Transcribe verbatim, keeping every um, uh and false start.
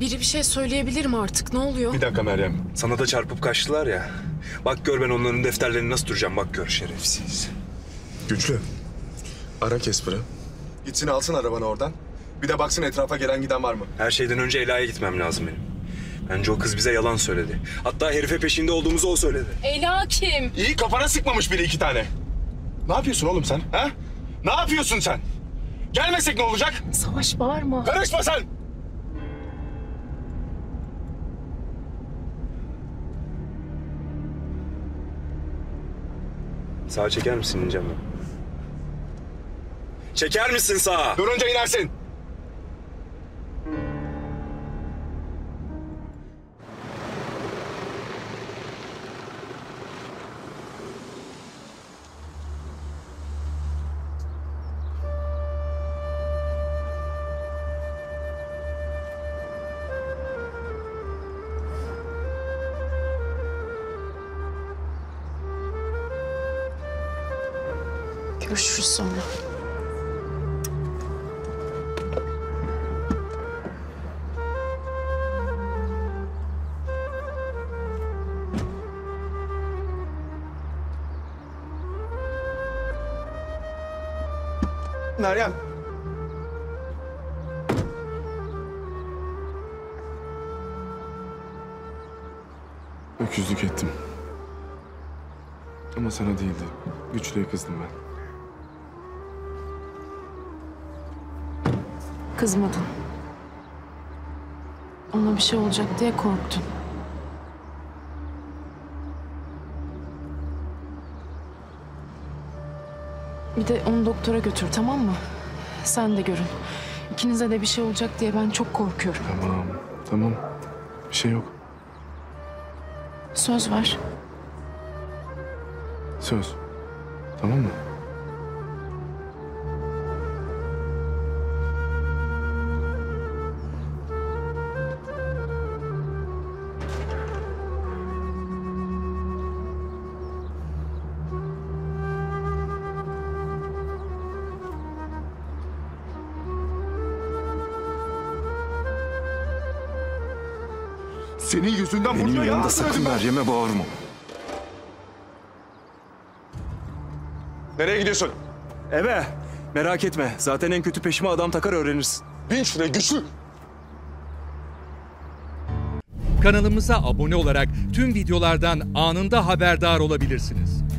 Biri bir şey söyleyebilir mi artık? Ne oluyor? Bir dakika Meryem. Sana da çarpıp kaçtılar ya. Bak gör ben onların defterlerini nasıl duracağım. Bak gör şerefsiz. Güçlü. Ara Kesper'ı. Gitsin alsın arabanı oradan. Bir de baksın etrafa gelen giden var mı? Her şeyden önce Ela'ya gitmem lazım benim. Bence o kız bize yalan söyledi. Hatta herife peşinde olduğumuzu o söyledi. Ela kim? İyi kafana sıkmamış bile iki tane. Ne yapıyorsun oğlum sen? Ha? Ne yapıyorsun sen? Gelmesek ne olacak? Savaş bağırma. Karışma sen! Sağa çeker misin ineceğim ben? Çeker misin sağa? Durunca inersin. Görüşürüz sonra. Meryem. Öküzlük ettim. Ama sana değildi. Güçlü'ye kızdım ben. Kızmadın. Ona bir şey olacak diye korktun. Bir de onu doktora götür, tamam mı? Sen de görün. İkinize de bir şey olacak diye ben çok korkuyorum. Tamam, tamam. Bir şey yok. Söz ver. Söz. Tamam mı? Senin yüzünden benim yanında ya, sakın Meryem'e bağırma. Nereye gidiyorsun? Eve. Merak etme. Zaten en kötü peşime adam takar öğrenirsin. Bin şuraya güçlü. Kanalımıza abone olarak tüm videolardan anında haberdar olabilirsiniz.